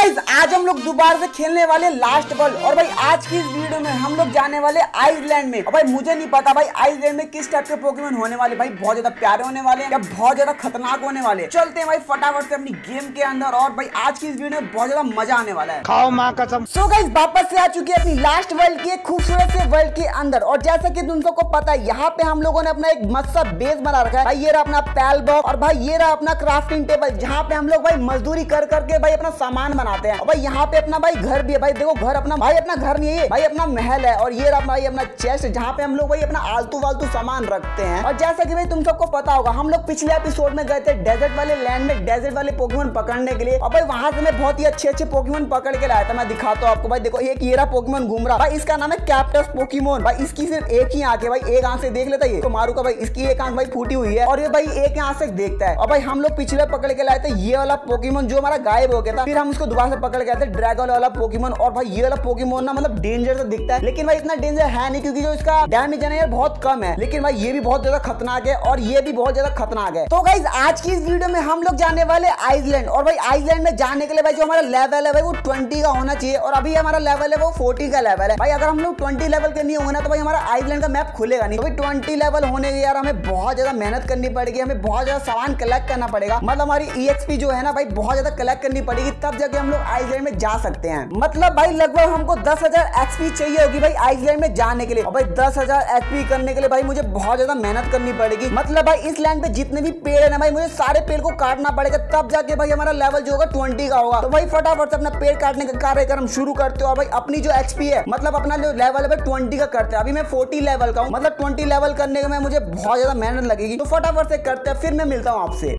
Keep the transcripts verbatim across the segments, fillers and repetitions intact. Guys आज हम लोग दोबारा से खेलने वाले लास्ट बॉल और भाई आज की इस वीडियो में हम लोग जाने वाले आइसलैंड में। और भाई मुझे नहीं पता भाई आइसलैंड में किस टाइप के पोकेमोन होने वाले, भाई बहुत ज्यादा प्यारे होने वाले या बहुत ज्यादा खतरनाक होने वाले। चलते हैं भाई फटाफट से अपनी गेम के अंदर और भाई आज की इस वीडियो में बहुत ज्यादा मजा आने वाला है। खाओ मां कसम। सो गाइस वापस से आ चुकी है अपनी लास्ट वर्ल्ड के खूबसूरत से वर्ल्ड के अंदर और जैसा की तुम सबको पता है यहाँ पे हम लोगों ने अपना एक मस्त सा बेस बना रखा है। भाई ये रहा अपना पैल बॉक्स और भाई ये रहा अपना क्राफ्टिंग टेबल जहाँ पे हम लोग भाई मजदूरी कर करके भाई अपना सामान बनाते हैं। और भाई यहाँ पे अपना भाई घर भी है, भाई देखो घर अपना भाई अपना घर नहीं है भाई अपना महल है। और ये रहा भाई अपना चेस्ट जहाँ पे हम लोग भाई अपना आलतू वालतू सामान रखते हैं। और जैसा कि भाई तुम सबको पता होगा हम लोग पिछले एपिसोड में गए थे डेजर्ट वाले लैंड में डेजर्ट वाले पोकेमोन पकड़ने के लिए और भाई वहाँ से मैं बहुत ही अच्छे अच्छे पोकेमोन पकड़ के लाया था। मैं दिखाता हूँ आपको, भाई देखो एक ये रहा पोकेमोन घूम रहा, भाई इसका नाम है कैप्टस पोकेमोन। भाई इसकी सिर्फ एक ही आंख है, भाई एक आंख से देख लेता है मारू का, भाई इसकी एक आंख भाई फूटी हुई है और ये भाई एक आंख से देखता है। और भाई हम लोग पिछले पकड़ के लाए थे ये वाला पोकेमोन जो हमारा गायब हो गया था, फिर हम उसको दोबारा से पकड़ के आते ड्रैगन वाला पोकेमोन। और भाई ये वाला पोकेमोन ना मतलब डेंजर तो दिखता है लेकिन भाई इतना डेंजर है नहीं क्योंकि जो इसका डैमेज है ना बहुत कम है, लेकिन भाई ये भी बहुत ज्यादा खतरनाक है और ये भी बहुत ज्यादा खतरनाक है। तो गाइस आज की इस वीडियो में हम लोग जाने वाले आइसलैंड और भाई आइसलैंड में जाने के लिए भाई जो हमारा लेवल है भाई वो ट्वेंटी का होना चाहिए और अभी हमारा लेवल है वो फोर्टी का लेवल है। भाई अगर हम लोग ट्वेंटी लेवल के नहीं होंगे ना तो भाई हमारा आइसलैंड का मैप खुलेगा नहीं। तो भाई ट्वेंटी लेवल होने के यार हमें बहुत ज्यादा मेहनत करनी पड़ेगी, हमें बहुत ज्यादा सामान कलेक्ट करना पड़ेगा, मतलब हमारी ईएक्सपी जो है ना भाई बहुत ज्यादा कलेक्ट करनी पड़ेगी तब जाके हम लोग आइसलैंड में जा सकते हैं। मतलब भाई लगभग हमको दस हजार एक्सपी चाहिए होगी भाई आइसलैंड में जाने के लिए। और भाई दस हजार एक्सपी करने के लिए भाई मुझे बहुत ज्यादा मेहनत करनी पड़ेगी, मतलब भाई इस लैंड पे जितने भी पेड़ है ना भाई मुझे सारे पेड़ को काटना पड़ेगा तब जाके भाई हमारा लेवल जो होगा ट्वेंटी का होगा। तो भाई फटाफट से अपना पेड़ काटने का कार्यक्रम शुरू करते हो और भाई अपनी जो एक्सपी है मतलब अपना जो लेवल है ट्वेंटी का करते हैं। अभी मैं फोर्टी लेवल का हूँ, मतलब ट्वेंटी लेवल करने में मुझे बहुत ज्यादा मेहनत लगेगी। तो फटाफट से करते हैं, फिर मैं मिलता हूँ आपसे।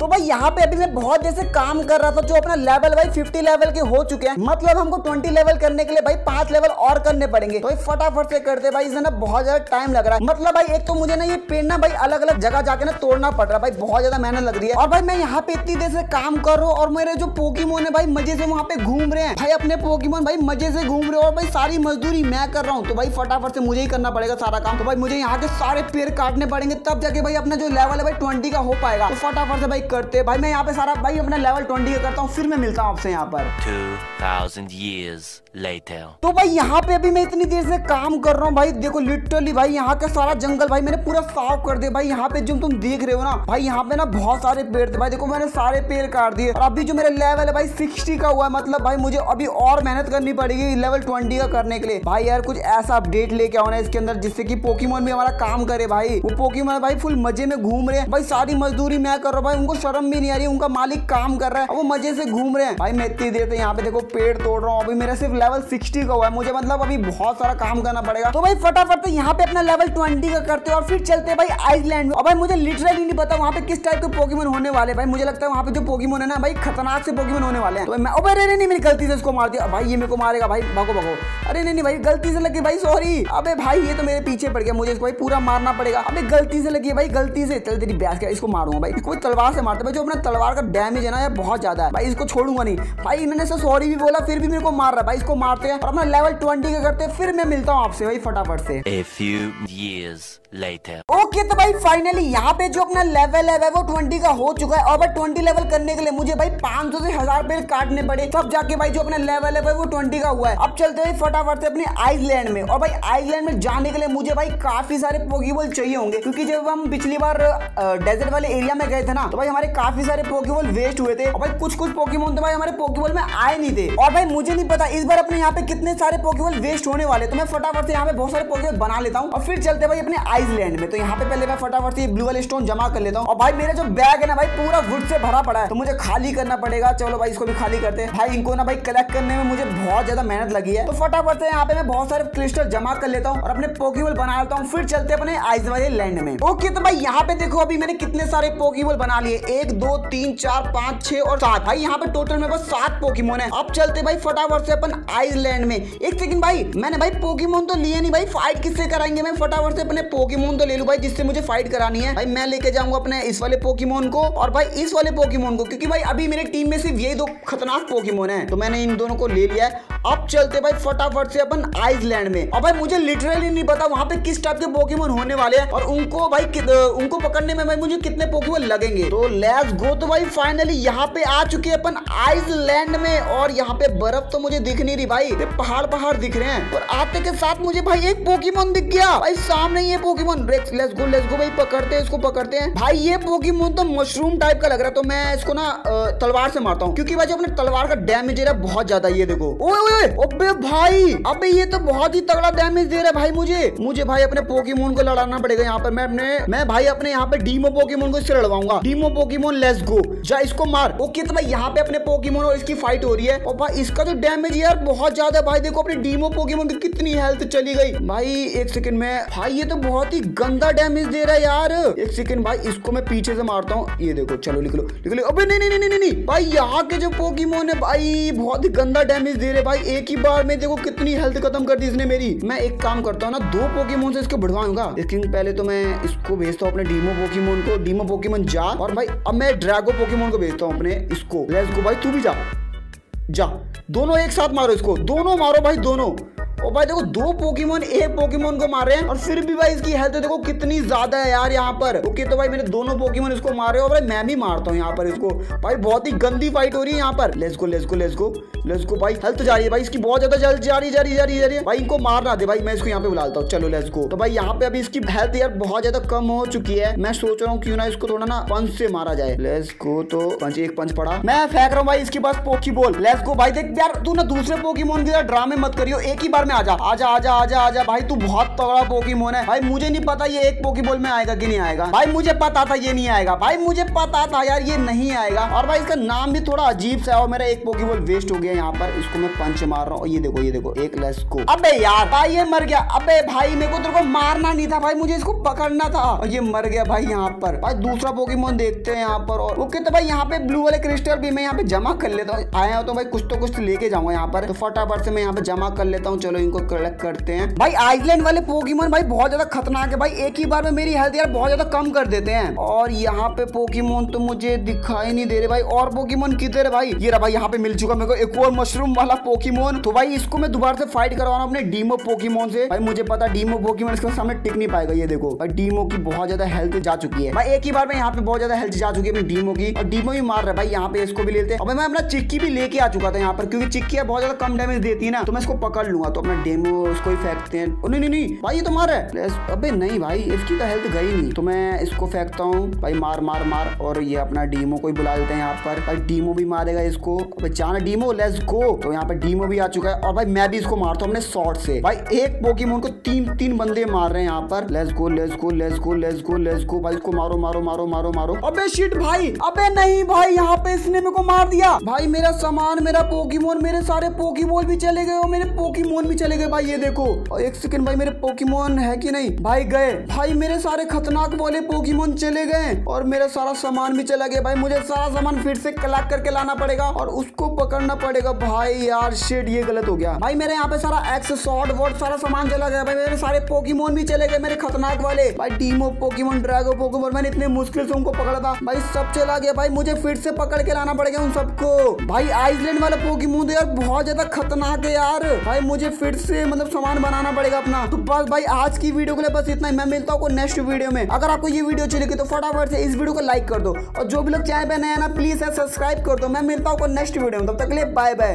तो भाई यहाँ पे अभी मैं बहुत जैसे काम कर रहा था जो अपना लेवल भाई फिफ्टी लेवल के हो चुके हैं, मतलब हमको ट्वेंटी लेवल करने के लिए भाई पांच लेवल और करने पड़ेंगे। तो फटाफट से करते भाई, इसमें ना बहुत ज्यादा टाइम लग रहा है, मतलब भाई एक तो मुझे ना ये पेड़ ना भाई अलग अलग जगह जाके ना तोड़ना पड़ रहा है, भाई बहुत ज्यादा मेहनत लग रही है। और भाई मैं यहाँ पे इतनी देर से काम कर रहा हूँ और मेरे जो पोकेमोन है भाई मजे से वहाँ पे घूम रहे हैं, भाई अपने पोकेमोन भाई मजे से घूम रहे हैं और भाई सारी मजदूरी मैं कर रहा हूँ। तो भाई फटाफट से मुझे ही करना पड़ेगा सारा काम। तो भाई मुझे यहाँ के सारे पेड़ काटने पड़ेंगे तब जाके भाई अपना जो लेवल है भाई ट्वेंटी का हो पाएगा। तो फटाफट से भाई करते, भाई मैं यहाँ पे सारा भाई अपना लेवल ट्वेंटी का करता हूँ, फिर मैं मिलता हूँ आपसे यहाँ पर। तो भाई यहाँ पे अभी मैं इतनी देर से काम कर रहा हूँ, भाई देखो लिटरली भाई यहाँ का सारा जंगल भाई मैंने पूरा साफ कर दिया। भाई यहाँ पे जो तुम देख रहे हो ना भाई यहाँ पे ना बहुत सारे पेड़ थे, भाई देखो मैंने सारे पेड़ काट दिए। और अभी जो मेरा लेवल है भाई सिक्सटी का हुआ है, मतलब भाई मुझे अभी और मेहनत करनी पड़ेगी लेवल ट्वेंटी का करने के लिए। भाई यार कुछ ऐसा अपडेट लेके आना इसके अंदर जिससे की पोकेमोन भी हमारा काम करे। भाई वो पोकेमोन भाई फुल मजे में घूम रहे हैं, भाई सारी मजदूरी मैं कर रहा हूँ, भाई उनको शर्म भी नहीं आ रही, उनका मालिक काम कर रहा है वो मजे से घूम रहे हैं। भाई मैं इतनी देर से यहाँ पे देखो पेड़ तोड़ रहा हूँ, अभी मेरा सिर्फ लेवल सिक्सटी का हुआ है, मुझे मतलब अभी बहुत सारा काम करना पड़ेगा। तो भाई फटाफट से यहाँ पे अपना लेवल ट्वेंटी का करते हैं और फिर चलते हैं भाई आइसलैंड में। और भाई मुझे लिटरली नहीं पता वहाँ पे किस टाइप के पोकेमोन होने वाले, भाई मुझे लगता है वहाँ पे जो पोकेमोन है ना भाई खतरनाक से पोकेमोन होने वाले हैं। तो मैं अबे अरे नहीं मेरी गलती से इसको मार दिया, भाई ये मेरे को मारेगा, भाई भागो भागो, अरे नहीं नहीं भाई गलती से लगी, भाई सॉरी, अबे भाई ये तो मेरे पीछे पड़ गया, मुझे इसको भाई पूरा मारना पड़ेगा, अबे गलती से लगी है भाई गलती से, चल तेरी ब्यास इसको मारूंगा। भाई कोई तलवार से मारता है, जो अपना तलवार का डैमेज है ना बहुत ज्यादा है, भाई इसको छोड़ूंगा नहीं। भाई मैंने सॉरी भी बोला फिर भी मेरे को मार रहा है, भाई इसको मारते हैं और अपना लेवल ट्वेंटी का करते हैं, फिर मैं मिलता हूँ आपसे भाई फटाफट से। A few years later. Okay तो भाई फाइनली यहाँ पे जो अपना लेवल है वो ट्वेंटी का हो चुका है और भाई ट्वेंटी लेवल करने के लिए मुझे भाई पांच सौ से हजार पेड़ काटने पड़े तब जाके भाई जो अपना लेवल है वो ट्वेंटी का हुआ है। अब चलते भाई फटाफट से अपने आइसलैंड में और भाई आइसलैंड में जाने के लिए मुझे भाई काफी सारे पोकेबॉल चाहिए होंगे क्योंकि जब हम पिछली बार डेजर्ट वाले एरिया में गए थे ना तो भाई हमारे काफी सारे पोकेबॉल वेस्ट हुए थे और भाई कुछ कुछ पोकेमोन तो भाई हमारे पोकेबॉल में आए नहीं थे। और भाई मुझे नहीं पता इस बार अपने यहाँ पे कितने सारे पोकेबॉल वेस्ट होने वाले, तो मैं फटाफट से यहाँ पे बहुत सारे पोकेबॉल बना लेता हूँ और फिर चलते भाई अपने आइसलैंड में। तो यहाँ पे पहले मैं फटाफट से ब्लू वाले स्टोन जमा कर लेता हूँ और भाई मेरा जो बैग है ना भाई पूरा वुड से भरा पड़ा है तो मुझे खाली करना पड़ेगा। चलो भाई इसको भी खाली करते हैं, भाई इनको ना भाई कलेक्ट करने में मुझे बहुत ज्यादा मेहनत लगी है। तो फटाफट से यहाँ पे मैं बहुत सारे क्रिस्टल जमा कर लेता हूँ और अपने पोकेबॉल बना लेता हूँ, फिर चलते अपने आइसलैंड में। ओके तो भाई यहाँ पे देखो अभी मैंने कितने सारे पोकेबॉल बना लिए, एक दो तीन चार पाँच छह और सात, भाई यहाँ पे टोटल मेरे पास सात पोकेमोन है। अब चलते भाई फटाफट से अपन आइसलैंड में। एक सेकंड भाई मैंने भाई पोकेमोन तो लिए नहीं, भाई फाइट किससे कराएंगे, मैं फटाफट से अपने पोकेमोन तो ले लूं भाई जिससे मुझे फाइट करानी है। भाई मैं लेके जाऊंगा अपने इस वाले पोकेमोन को और भाई इस वाले पोकेमोन को क्योंकि भाई अभी मेरे टीम में सिर्फ यही दो खतरनाक पोकेमोन है, तो मैंने इन दोनों को ले लिया है। अब चलते भाई फटाफट से अपन आइसलैंड में। और भाई मुझे लिटरली नहीं पता वहाँ पे किस टाइप के पोकेमोन होने वाले हैं और उनको भाई उनको पकड़ने में भाई मुझे कितने पोकेमोन लगेंगे। तो लेट्स गो। तो भाई फाइनली यहाँ पे आ आ चुके अपन आइसलैंड में और यहाँ पे बर्फ तो मुझे दिख नहीं रही भाई, पहाड़ पहाड़ दिख रहे हैं। और आते के साथ मुझे भाई एक पोकेमोन दिख गया भाई, सामने ये Pokemon. Let's go let's go भाई, पकड़ते हैं इसको, पकड़ते हैं भाई। ये पोकेमोन तो मशरूम टाइप का लग रहा है, तो मैं इसको ना तलवार से मारता हूँ क्योंकि भाई अपने तलवार का डैमेज दे रहा है बहुत ज्यादा। ये देखो, ओए अबे भाई, अबे ये तो बहुत ही तगड़ा डैमेज दे रहा है भाई मुझे। मुझे भाई अपने पोकेमोन को लड़ाना पड़ेगा यहाँ पर। मैं अपने मैं भाई अपने यहाँ पे डीमो पोकेमोन को इससे लड़वाऊंगा। डीमो पोकेमोन लेट्स गो, जा इसको मार। ओके तो भाई यहाँ पे अपने पोकेमोन और इसकी फाइट हो रही है और भाई इसका तो डैमेज यार बहुत ज्यादा। भाई देखो अपने डीमो पोकेमोन की कितनी हेल्थ चली गई भाई एक सेकंड में। भाई ये तो बहुत ही गंदा डैमेज दे रहा है यार। एक सेकंड भाई, इसको मैं पीछे से मारता हूँ। ये देखो, चलो निकलो निकलो। अबे नहीं नहीं नहीं नहीं भाई, यहाँ के जो पोकेमोन है भाई बहुत ही गंदा डैमेज दे रहे भाई। एक ही बार में देखो कितनी हेल्थ खत्म कर दी इसने मेरी। मैं एक काम करता हूँ ना, दो पोकेमोन से इसको बढ़वाऊंगा। लेकिन पहले तो मैं इसको भेजता हूँ अपने डीमो पोकेमोन को। डीमो पोकेमोन जा, और भाई अब मैं ड्रैगो पोकेमोन को भेजता हूँ अपने इसको। लेट्स गो भाई, तू भी जा जा, दोनों एक साथ मारो इसको, दोनों मारो भाई दोनों। और भाई देखो दो पोकेमोन एक पोकेमोन को मार रहे हैं और फिर भी भाई इसकी हेल्थ देखो कितनी ज्यादा है यार यहाँ पर। ओके तो भाई मैंने दोनों पोकेमोन इसको मारे और भाई मैं भी मारता हूँ यहाँ पर इसको। भाई बहुत ही गंदी फाइट हो रही है यहाँ पर। Let's go let's go let's go let's go भाई, हेल्थ जा रही है भाई इसकी बहुत ज्यादा, हेल्थ जा रही जा रही जा रही जा रही है भाई। इनको मार ना दे भाई, मैं इसको यहाँ पे बुला लेता हूँ। चलो लेट्स गो। तो भाई यहाँ पे अभी इसकी हेल्थ यार बहुत ज्यादा कम हो चुकी है। मैं सोच रहा हूँ क्यों ना इसको थोड़ा ना पंच से मारा जाए। लेट्स गो, तो पंच एक पंच पड़ा, मैं फेंक रहा हूँ भाई इसके पास पोकेबॉल। लेट्स गो भाई, देख यार तू ना दूसरे पोकेमोन के ड्रामे मत करियो, एक ही बार में आजा आजा आजा आजा आजा भाई। तू बहुत तगड़ा पोकेमोन है भाई, मुझे नहीं पता ये एक पोकेबॉल में आएगा कि नहीं आएगा भाई। मुझे पता था ये नहीं आएगा भाई, मुझे पता था यार ये नहीं आएगा। और भाई इसका नाम भी थोड़ा अजीब सा है और मेरा एक पोकेबॉल वेस्ट हो गया यहाँ पर। इसको मैं पंच मार रहा हूँ। ये देखो ये देखो एक, लेट्स गो। अबे यार भाई ये मर गया। अबे भाई मेरे को तेरे को मारना नहीं था भाई, मुझे इसको पकड़ना था और ये मर गया भाई यहाँ पर। भाई दूसरा पोकेमोन देखते हैं यहाँ पर। और ओके तो भाई यहाँ पे ब्लू वाले क्रिस्टल भी मैं यहाँ पे जमा कर लेता हूँ। आया हो तो भाई कुछ तो कुछ लेके जाऊंगा यहाँ पर, तो फटाफट से मैं यहाँ पे जमा कर लेता हूँ। चलो इनको कलेक्ट करते हैं। भाई आइसलैंड वाले पोकेमोन भाई बहुत ज्यादा खतरनाक है भाई, एक ही बार में मेरी हेल्थ यार बहुत ज्यादा कम कर देते हैं। और यहाँ पे पोकेमोन तो मुझे दिखाई नहीं दे रहे भाई। और पोकेमोन किधर है भाई? ये रहा भाई, यहाँ पे मिल चुका मेरे को एक और मशरूम वाला पोकेमोन। तो भाई इसको मैं दोबारा से फाइट करवाना अपने डीमो पोकेमोन से। भाई मुझे पता डीमो पोकेमोन इसके सामने टिक नहीं पाएगा। ये देखो भाई डीमो की बहुत ज्यादा हेल्थ जा चुकी है भाई, एक ही बार में यहाँ पे बहुत ज्यादा हेल्थ जा चुकी है डीमो की। और डीमो भी मार रहा है भाई, यहाँ पे इसको भी लेते हैं। और मैं अपना चिक्की भी लेके आ चुका था यहाँ पर क्योंकि चिक्की बहुत ज्यादा कम डैमेज देती है ना, तो मैं इसको पकड़ लूंगा। तो अपना डेमो उसको ही फेंकते हैं। ओ नहीं नहीं नहीं भाई ये तो मार है। अबे नहीं भाई इसकी तो हेल्थ गई नहीं, तो मैं इसको फेंकता हूँ भाई, मार मार मार। और ये अपना डीमो को ही बुला लेते हैं यहाँ पर भाई, डीमो भी मारेगा इसको। अबे जाना डीमो, लेट्स गो। तो यहाँ पर डीमो भी आ चुका है और भाई मैं भी इसको मारता हूँ अपने शॉट से भाई। एक पोकेमोन को तीन तीन बंदे मार रहे हैं यहाँ पर। Let's go let's go let's go let's go let's go भाई, इसको मारो मारो मारो मारो मारो। अबे शिट भाई, अबे नहीं भाई यहाँ पे इसने मेरे को मार दिया भाई। मेरा सामान, मेरा पोकेमोन, मेरे सारे पोकेबॉल भी चले गए और मेरे पोकेमोन भी चले गए भाई। ये देखो, और एक सेकंड भाई मेरे पोकेमोन है कि नहीं भाई, गए भाई मेरे सारे खतरनाक वाले पोकेमोन चले गए और मेरा सारा सामान भी चला गया भाई। मुझे सारा सामान फिर से कलेक्ट करके लाना पड़ेगा और उसको पकड़ना पड़ेगा भाई। यार शिट ये गलत हो गया भाई, मेरे यहाँ पे सारा एक्सोसॉर्ड वर्ड सारा सामान चला गया भाई, मेरे सारे पोकेमोन भी चले गए मेरे खतरनाक वाले भाई। डीमो पोकेमोन, ड्रैगो पोकेमोन, मैंने इतने मुश्किल से उनको पकड़ा था भाई, सब चला गया भाई। मुझे फिर से पकड़ के लाना पड़ेगा उन सबको भाई। आइसलैंड वाला पोकेमोन यार बहुत ज्यादा खतरनाक है यार भाई, मुझे फिर से मतलब सामान बनाना पड़ेगा अपना। तो बस भाई आज की वीडियो के लिए बस इतना ही, मैं मिलता हूँ नेक्स्ट वीडियो में। अगर आपको ये वीडियो अच्छी लगी तो फटाफट से इस वीडियो को लाइक कर दो और जो भी लोग चैनल पे नए हैं ना प्लीज सब्सक्राइब कर दो। मैं मिलता हूँ नेक्स्ट वीडियो में, तब तक के लिए बाय बाय।